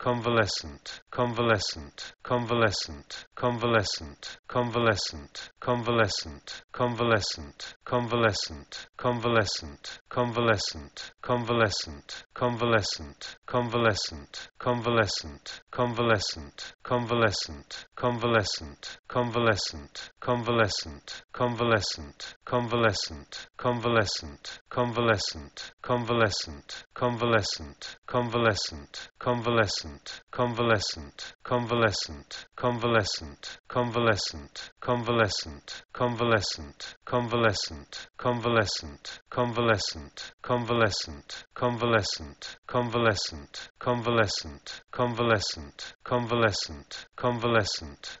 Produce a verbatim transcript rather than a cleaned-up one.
convalescent, convalescent, convalescent, convalescent, convalescent, convalescent, convalescent, convalescent, convalescent, convalescent, convalescent, convalescent, convalescent, convalescent, convalescent, convalescent, convalescent, convalescent, convalescent, convalescent, convalescent, convalescent, convalescent, convalescent, convalescent, convalescent, convalescent, convalescent, convalescent, convalescent, convalescent, convalescent, convalescent, convalescent, convalescent, convalescent, convalescent, convalescent, convalescent, convalescent, convalescent, convalescent, convalescent,